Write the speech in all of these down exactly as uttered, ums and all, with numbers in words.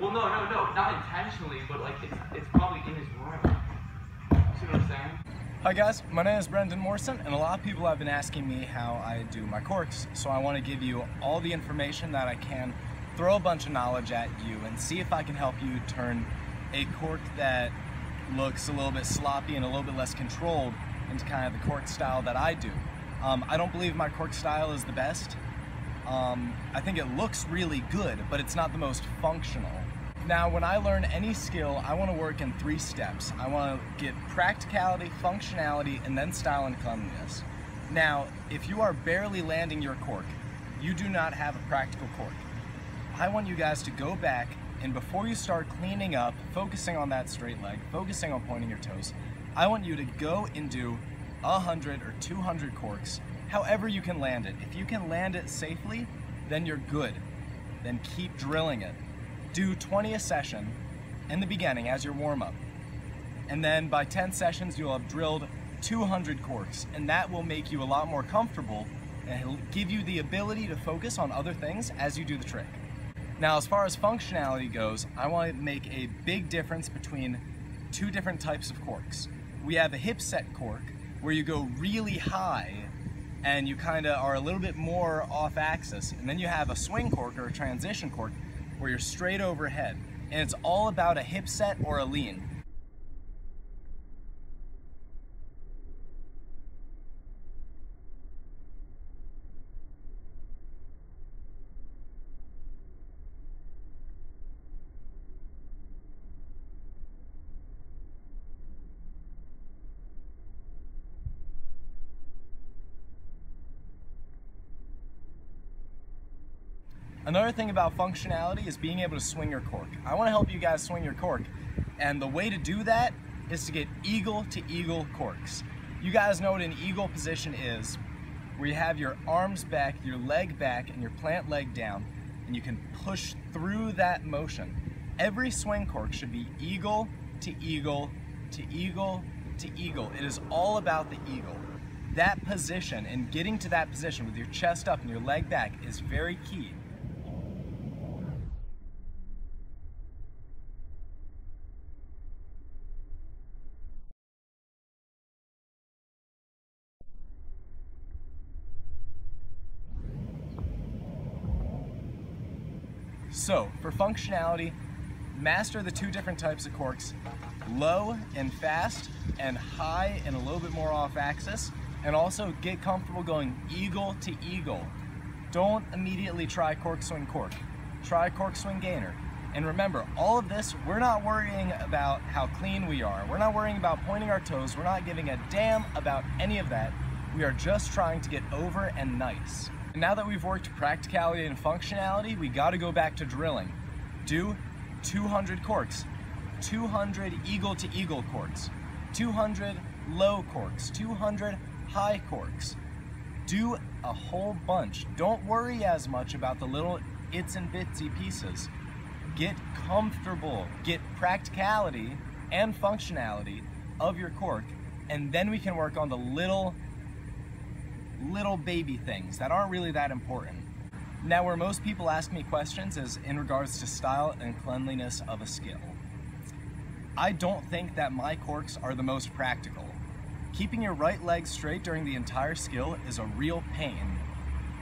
Well, no, no, no, not intentionally, but like it's, it's probably in his room. See what I'm saying? Hi guys, my name is Brendan Morrison, and a lot of people have been asking me how I do my corks, so I want to give you all the information that I can, throw a bunch of knowledge at you, and see if I can help you turn a cork that looks a little bit sloppy and a little bit less controlled into kind of the cork style that I do. Um, I don't believe my cork style is the best. Um, I think it looks really good, but it's not the most functional. Now, when I learn any skill, I want to work in three steps. I want to get practicality, functionality, and then style and cleanliness. Now, if you are barely landing your cork, you do not have a practical cork. I want you guys to go back and before you start cleaning up, focusing on that straight leg, focusing on pointing your toes, I want you to go and do one hundred or two hundred corks, however you can land it. If you can land it safely, then you're good. Then keep drilling it. Do twenty a session in the beginning as your warm-up. And then by ten sessions, you'll have drilled two hundred corks, and that will make you a lot more comfortable and it'll give you the ability to focus on other things as you do the trick. Now, as far as functionality goes, I want to make a big difference between two different types of corks. We have a hip set cork, where you go really high and you kind of are a little bit more off axis. And then you have a swing cork or a transition cork where you're straight overhead. And it's all about a hip set or a lean. Another thing about functionality is being able to swing your cork. I want to help you guys swing your cork, and the way to do that is to get eagle to eagle corks. You guys know what an eagle position is, where you have your arms back, your leg back, and your plant leg down, and you can push through that motion. Every swing cork should be eagle to eagle to eagle to eagle. It is all about the eagle. That position and getting to that position with your chest up and your leg back is very key. So, for functionality, master the two different types of corks, low and fast, and high and a little bit more off axis, and also get comfortable going eagle to eagle. Don't immediately try cork swing cork. Try cork swing gainer. And remember, all of this, we're not worrying about how clean we are. We're not worrying about pointing our toes. We're not giving a damn about any of that. We are just trying to get over and nice. And now that we've worked practicality and functionality, we got to go back to drilling. Do two hundred corks, two hundred eagle to eagle corks, two hundred low corks, two hundred high corks. Do a whole bunch. Don't worry as much about the little its and bitsy pieces. Get comfortable, get practicality and functionality of your cork, and then we can work on the little little baby things that aren't really that important. Now, where most people ask me questions is in regards to style and cleanliness of a skill. I don't think that my corks are the most practical. Keeping your right leg straight during the entire skill is a real pain,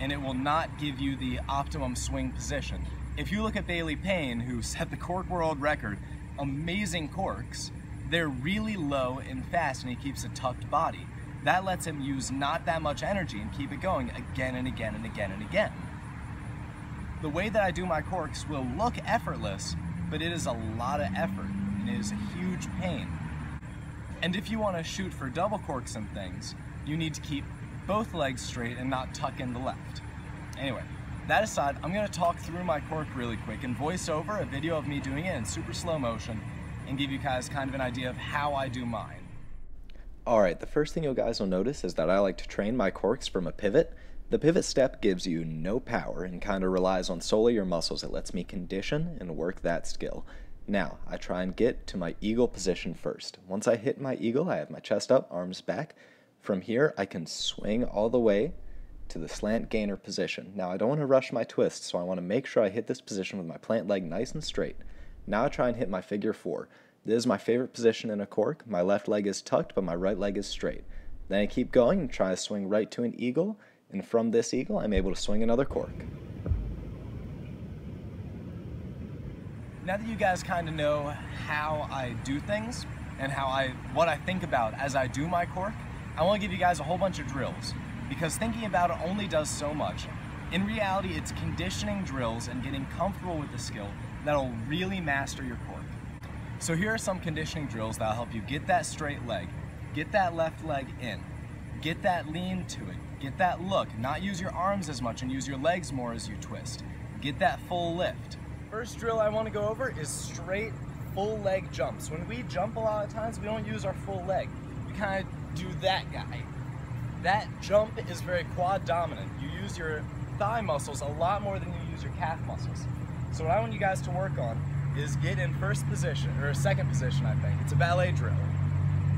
and it will not give you the optimum swing position. If you look at Bailey Payne, who set the cork world record, amazing corks, they're really low and fast, and he keeps a tucked body. That lets him use not that much energy and keep it going again and again and again and again. The way that I do my corks will look effortless, but it is a lot of effort and it is a huge pain. And if you want to shoot for double corks and things, you need to keep both legs straight and not tuck in the left. Anyway, that aside, I'm going to talk through my cork really quick and voice over a video of me doing it in super slow motion and give you guys kind of an idea of how I do mine. Alright, the first thing you guys will notice is that I like to train my corks from a pivot. The pivot step gives you no power and kind of relies on solely your muscles. It lets me condition and work that skill. Now, I try and get to my eagle position first. Once I hit my eagle, I have my chest up, arms back. From here, I can swing all the way to the slant gainer position. Now I don't want to rush my twist, so I want to make sure I hit this position with my plant leg nice and straight. Now I try and hit my figure four. This is my favorite position in a cork. My left leg is tucked, but my right leg is straight. Then I keep going and try to swing right to an eagle, and from this eagle I'm able to swing another cork. Now that you guys kind of know how I do things and how I what I think about as I do my cork, I want to give you guys a whole bunch of drills, because thinking about it only does so much. In reality, it's conditioning drills and getting comfortable with the skill that'll really master your cork. So here are some conditioning drills that'll help you get that straight leg, get that left leg in, get that lean to it, get that look, not use your arms as much and use your legs more as you twist, get that full lift. First drill I want to go over is straight full leg jumps. When we jump a lot of times, we don't use our full leg. We kind of do that guy. That jump is very quad dominant. You use your thigh muscles a lot more than you use your calf muscles. So what I want you guys to work on is get in first position, or second position I think. It's a ballet drill.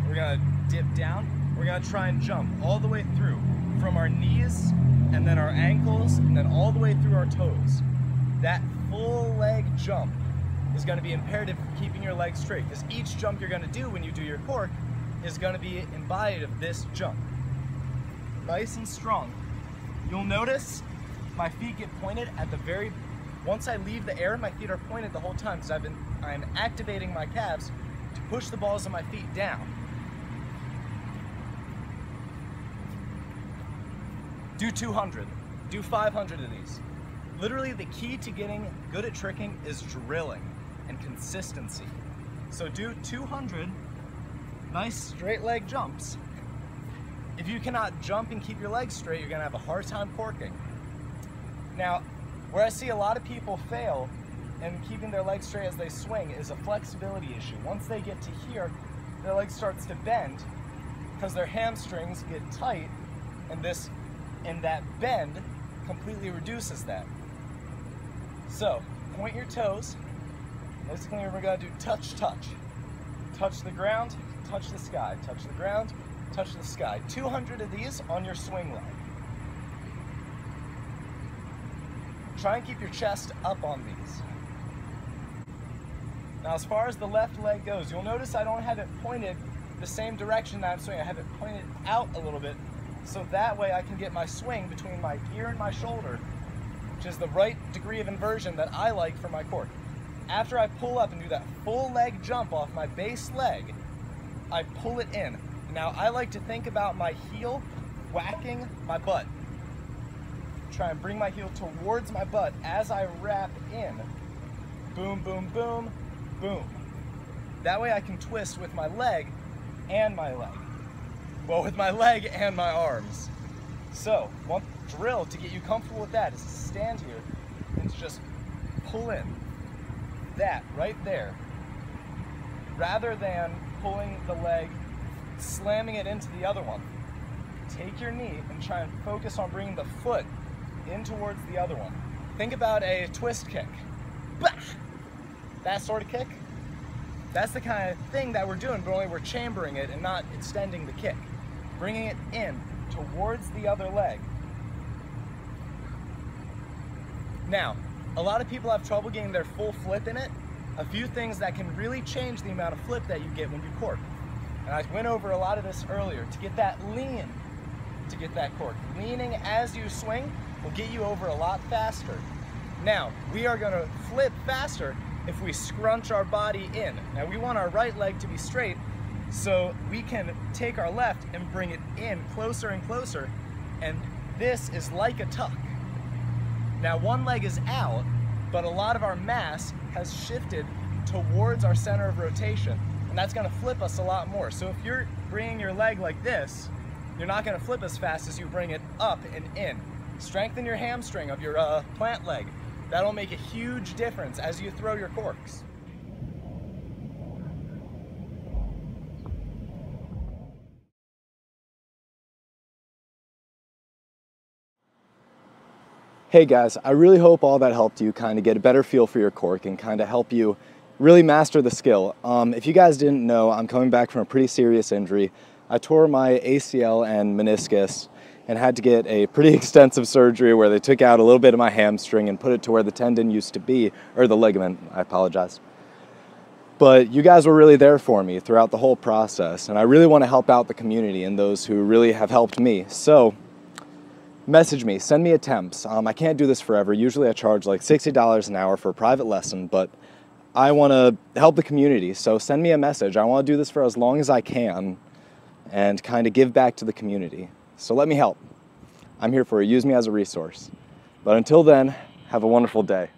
We're gonna dip down, we're gonna try and jump all the way through from our knees and then our ankles and then all the way through our toes. That full leg jump is gonna be imperative for keeping your legs straight, because each jump you're gonna do when you do your cork is gonna be embodied of this jump. Nice and strong. You'll notice my feet get pointed at the very, once I leave the air, my feet are pointed the whole time, because I've been, I'm activating my calves to push the balls of my feet down. Do two hundred, do five hundred of these. Literally the key to getting good at tricking is drilling and consistency. So do two hundred nice straight leg jumps. If you cannot jump and keep your legs straight, you're gonna have a hard time corking. Now, where I see a lot of people fail in keeping their legs straight as they swing is a flexibility issue. Once they get to here, their leg starts to bend because their hamstrings get tight, and this and that bend completely reduces that. So, point your toes. Basically, we're gonna do touch, touch. Touch the ground, touch the sky, touch the ground, touch the sky. two hundred of these on your swing leg. Try and keep your chest up on these. Now, as far as the left leg goes, you'll notice I don't have it pointed the same direction that I'm swinging. I have it pointed out a little bit, so that way I can get my swing between my ear and my shoulder, which is the right degree of inversion that I like for my cork. After I pull up and do that full leg jump off my base leg, I pull it in. Now I like to think about my heel whacking my butt. Try and bring my heel towards my butt as I wrap in. Boom, boom, boom, boom. That way I can twist with my leg and my leg. Well, with my leg and my arms. So, one drill to get you comfortable with that is to stand here and to just pull in. That right there, rather than pulling the leg, slamming it into the other one. Take your knee and try and focus on bringing the foot in towards the other one. Think about a twist kick. Bah! That sort of kick. That's the kind of thing that we're doing, but only we're chambering it and not extending the kick. Bringing it in towards the other leg. Now, a lot of people have trouble getting their full flip in it. A few things that can really change the amount of flip that you get when you cork. And I went over a lot of this earlier. To get that lean, to get that cork. Leaning as you swing will get you over a lot faster. Now, we are gonna flip faster if we scrunch our body in. Now we want our right leg to be straight, so we can take our left and bring it in closer and closer, and this is like a tuck. Now one leg is out, but a lot of our mass has shifted towards our center of rotation, and that's gonna flip us a lot more. So if you're bringing your leg like this, you're not gonna flip as fast as you bring it up and in. Strengthen your hamstring of your uh, plant leg. That'll make a huge difference as you throw your corks. Hey guys, I really hope all that helped you kind of get a better feel for your cork and kind of help you really master the skill. Um, if you guys didn't know, I'm coming back from a pretty serious injury. I tore my A C L and meniscus, and had to get a pretty extensive surgery where they took out a little bit of my hamstring and put it to where the tendon used to be, or the ligament, I apologize. But you guys were really there for me throughout the whole process, and I really want to help out the community and those who really have helped me. So message me, send me attempts. Um, I can't do this forever. Usually I charge like sixty dollars an hour for a private lesson, but I want to help the community. So send me a message. I want to do this for as long as I can and kind of give back to the community. So let me help. I'm here for you. Use me as a resource. But until then, have a wonderful day.